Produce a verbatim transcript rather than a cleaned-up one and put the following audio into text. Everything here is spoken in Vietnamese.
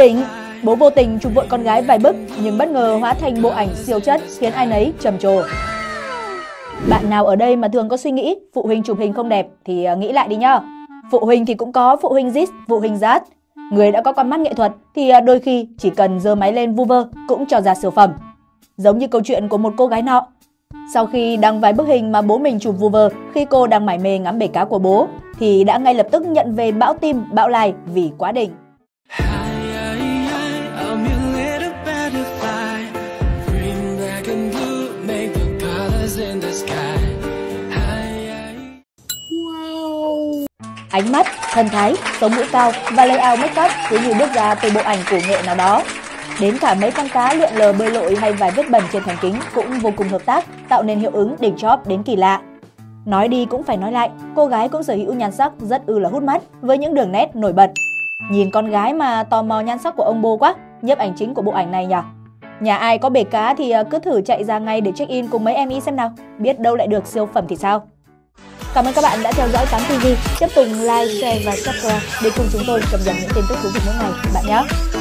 đỉnh. Bố vô tình chụp vội con gái vài bức nhưng bất ngờ hóa thành bộ ảnh siêu chất khiến ai nấy trầm trồ. Bạn nào ở đây mà thường có suy nghĩ phụ huynh chụp hình không đẹp thì nghĩ lại đi nhá. Phụ huynh thì cũng có phụ huynh dít, phụ huynh rát. Người đã có con mắt nghệ thuật thì đôi khi chỉ cần giơ máy lên vu vơ cũng cho ra siêu phẩm. Giống như câu chuyện của một cô gái nọ. Sau khi đăng vài bức hình mà bố mình chụp vu vơ khi cô đang mải mê ngắm bể cá của bố thì đã ngay lập tức nhận về bão tim, bão like vì quá đỉnh. Ánh mắt, thần thái, sống mũi cao và layout make up cứ như bước ra từ bộ ảnh của nghệ nào đó. Đến cả mấy con cá lượn lờ bơi lội hay vài vết bẩn trên thành kính cũng vô cùng hợp tác, tạo nên hiệu ứng đỉnh chóp đến kỳ lạ. Nói đi cũng phải nói lại, cô gái cũng sở hữu nhan sắc rất ư là hút mắt với những đường nét nổi bật. Nhìn con gái mà tò mò nhan sắc của ông bố quá, nhiếp ảnh chính của bộ ảnh này nhỉ? Nhà ai có bể cá thì cứ thử chạy ra ngay để check in cùng mấy em ý xem nào, biết đâu lại được siêu phẩm thì sao. Cảm ơn các bạn đã theo dõi Tám ti vi, tiếp tục like, share và subscribe để cùng chúng tôi cập nhật những tin tức thú vị mỗi ngày bạn nhé.